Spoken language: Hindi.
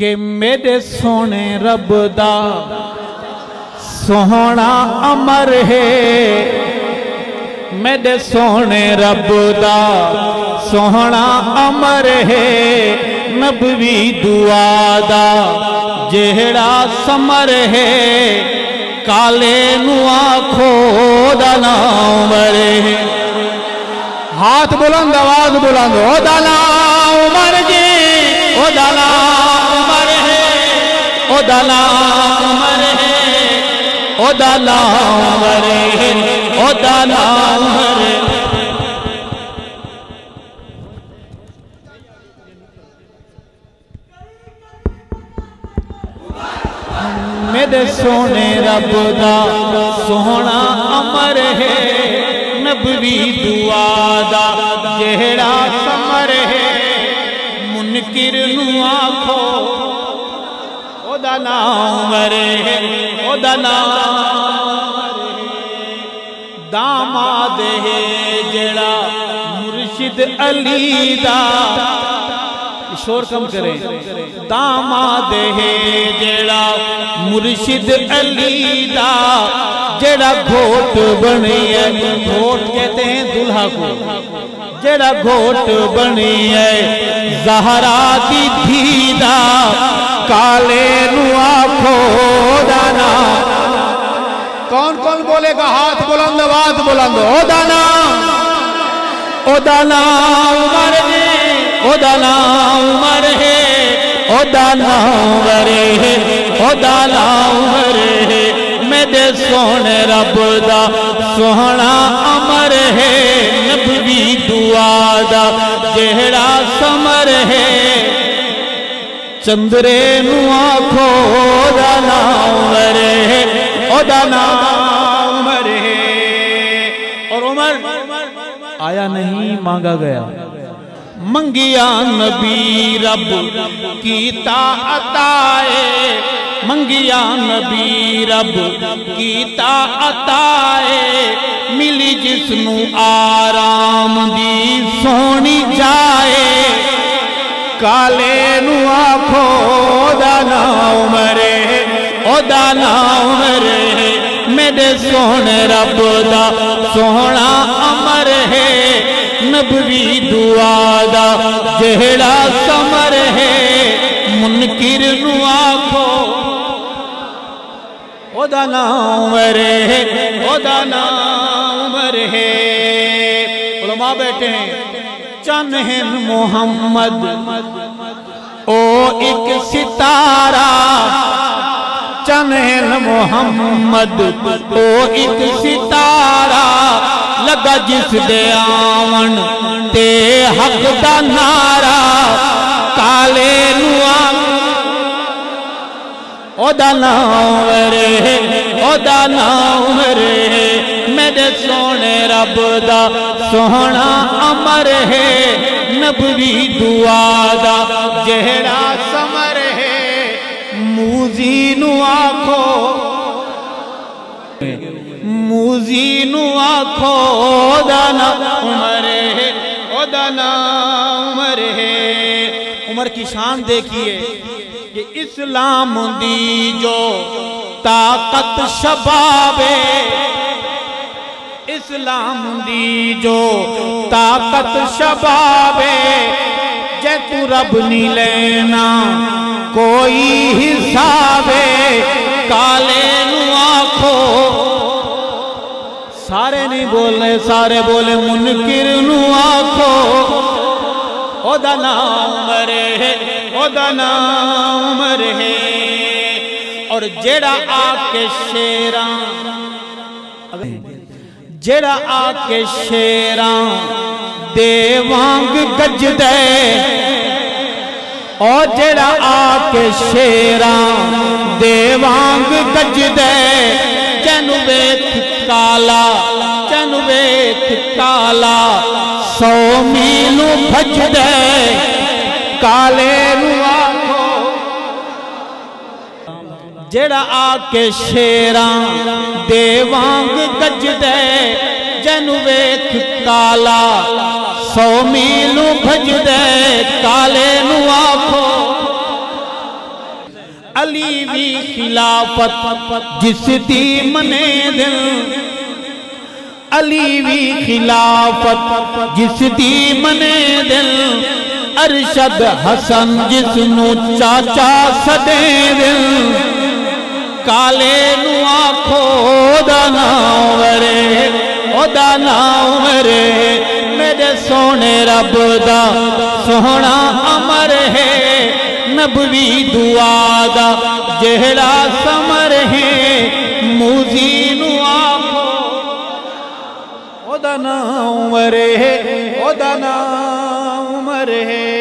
के मेरे सोने रब दा सोहना अमर है, मेरे सोने रब दा सोहना अमर है। नबवी दुआ दा जेहड़ा समर है, काले नू आखो ओदा नाम उमर है। हाथ बुलंद आवाज बुलंद, ओदा नाम उमर जी, ओदा नाम उमर है, ओदा नाम उमर है, ओदा नाम उमर है, ओदा नाम उमर है। मेरे सोने रब दा सोहना अमर है, नबवी दुआ दा जेहड़ा समर है। मुनकिर नू आखो ओदा नाम उमर है, ओदा नाम दामाद है जेड़ा मुर्शिद अली दा। शोर कम करे। दामाद है जेड़ा मुर्शिद अली दा, जेड़ा घोट बनी है, घोट कहते हैं दुल्हा को, जेड़ा घोट बनी है ज़हरा दी धी दा। काले नू आखो ओदा नाम, कौन कौन बोलेगा? हाथ बुलंद आवाज बुलंद, ओदा नाम, ओदा नाम उमर जी, ओदा नाम उमर है, ओदा नाम उमर है, ओदा नाम उमर है। मेरे सोने रब दा सोहना अमर है, नबवी दुआ दा जेहड़ा समर है। चंद्रे नू आखो ओदा नाम उमर है, ओदा नाम उमर है। और उमर आया नहीं, मांगा गया, मंगिया नबी रब कीता अताए, मंगिया नबी रब कीता अताए। मिली जिसनू आराम दी सोनी जाए, काले नू आखो ओदा नाम उमर है, ओदा नाम उमर है। मेरे सोने रब दा सोहना अमर है, नबवी दुआ दा जेहड़ा समर है। मुनकिर नू आखो ओदा नाम उमर है, ओदा नाम उमर है। उलमा बैठे हैं, चन है मोहम्मद ओ एक सितारा, चन है मोहम्मद ओ एक सितारा। लगा जिस दे आवन ते हक दा नारा, काले नू आखो ओदा नाम उमर है, ओदा नाम उमर है। मेरे सोने रब दा सोहना अमर है, नबवी दुआ दा जेहड़ा समर है। मूजी नू आखो, मूजी नू आखो ओदा नाम उमर है, ओदा नाम उमर है। उमर की शान देखिए कि इस्लाम दी जो ताकत शबाबे, इस्लाम दी जो ताकत शबाबे। जे तू रब नी लेना कोई हिसाबे, काले नू आखो। सारे नहीं बोले, सारे बोले मुनकिर नू आखो ओदा नाम उमर है, ओदा नाम उमर है। और जेड़ा आके शेरां, जेड़ा आके शेरां दे वांग गजदे, और जेड़ा आके शेरां दे वांग गजदे। जैनू वेख काला, जैनू वेख काला सौ मीलू भजदे, काले नू आखो। जेड़ा आके शेरां दे वांग गजदे, जैनू वेख काला सौ मीलू भजदे, काले नू आखो अली दी खिलाफत जिस दी मने दिल, अली दी खिलाफत जिस दी मने दिल, अरशद हसन जिसनू चाचा सदे दिल, काले नू आखो ओदा नाम उमरे, मेरे सोने रब दा सोहना अमर है, नबवी दुआ दा जेहड़ा समर है, मूजी नू आखो ओदा नाम उमरे, ओदा नाम उमरे।